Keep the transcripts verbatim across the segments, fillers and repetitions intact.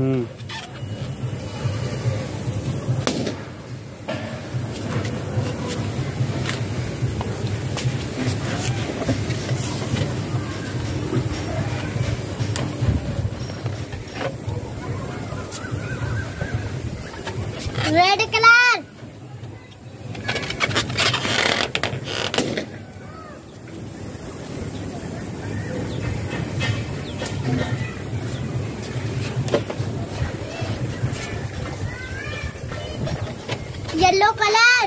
Mm. Red color. Yellow color.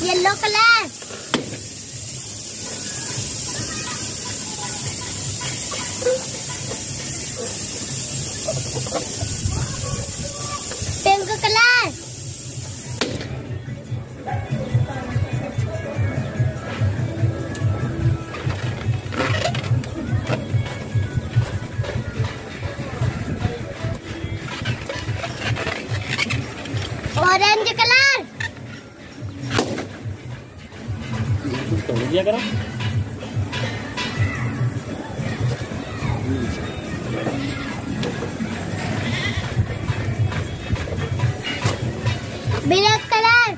Yellow color. Pink color. Orange color. ¿Ya cara? Mira cara.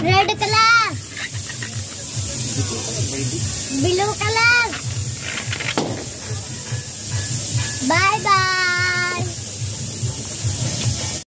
Red color. Blue color. Bye bye.